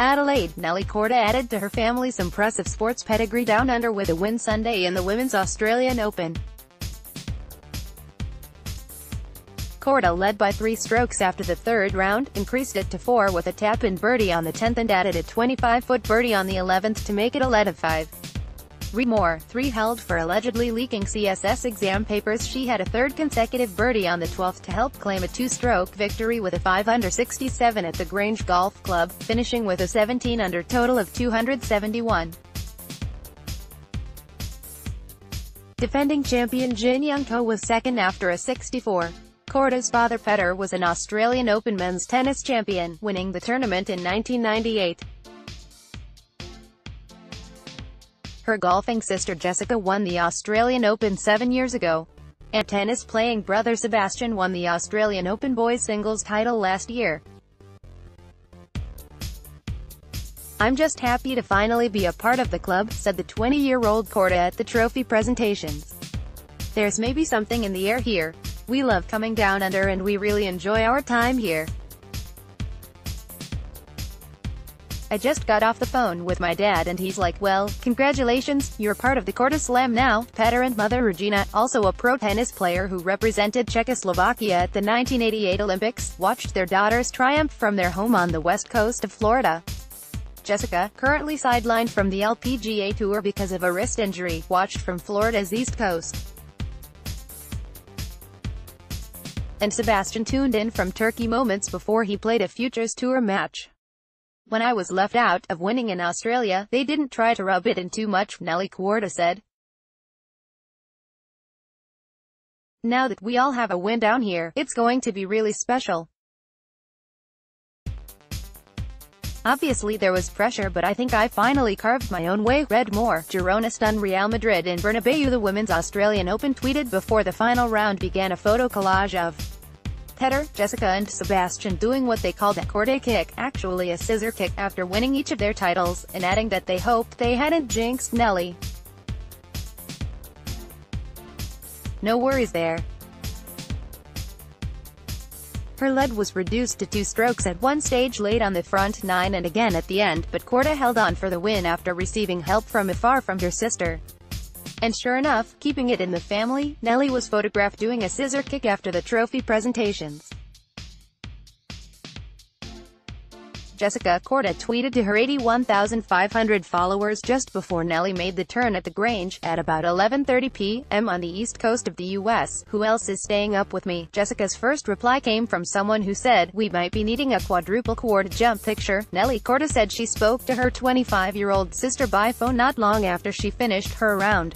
Adelaide, Nelly Korda added to her family's impressive sports pedigree down under with a win Sunday in the Women's Australian Open. Korda led by 3 strokes after the third round, increased it to 4 with a tap-in birdie on the 10th and added a 25-foot birdie on the 11th to make it a lead of 5. Moore, 3 held for allegedly leaking CSS exam papers. She had a third consecutive birdie on the 12th to help claim a 2-stroke victory with a 5-under 67 at the Grange Golf Club, finishing with a 17-under total of 271. Defending champion Jin Young Ko was second after a 64. Korda's father Petr was an Australian Open men's tennis champion, winning the tournament in 1998. Her golfing sister Jessica won the Australian Open 7 years ago, and tennis-playing brother Sebastian won the Australian Open boys singles title last year. "I'm just happy to finally be a part of the club," said the 20-year-old Korda at the trophy presentations. "There's maybe something in the air here. We love coming down under and we really enjoy our time here. I just got off the phone with my dad and he's like, well, congratulations, you're part of the Korda Slam now." Petr and mother Regina, also a pro tennis player who represented Czechoslovakia at the 1988 Olympics, watched their daughters triumph from their home on the west coast of Florida. Jessica, currently sidelined from the LPGA Tour because of a wrist injury, watched from Florida's east coast. And Sebastian tuned in from Turkey moments before he played a Futures Tour match. "When I was left out of winning in Australia, they didn't try to rub it in too much," Nelly Korda said. "Now that we all have a win down here, it's going to be really special. Obviously there was pressure, but I think I finally carved my own way." Red Moore, Girona stunned Real Madrid in Bernabeu. The Women's Australian Open tweeted before the final round began a photo collage of Petr, Jessica and Sebastian doing what they called a Korda kick, actually a scissor kick, after winning each of their titles, and adding that they hoped they hadn't jinxed Nelly. "No worries there. Her lead was reduced to 2 strokes at one stage late on the front 9 and again at the end, but Korda held on for the win after receiving help from afar from her sister. And sure enough, keeping it in the family, Nelly was photographed doing a scissor kick after the trophy presentations. Jessica Korda tweeted to her 81,500 followers just before Nelly made the turn at the Grange, at about 11:30 p.m. on the east coast of the US, "Who else is staying up with me?" Jessica's first reply came from someone who said, "We might be needing a quadruple quad jump picture." Nelly Korda said she spoke to her 25-year-old sister by phone not long after she finished her round.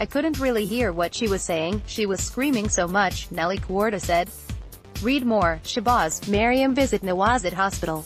"I couldn't really hear what she was saying, she was screaming so much," Nelly Korda said. Read more, Shabazz, Mariam visit Nawazat Hospital.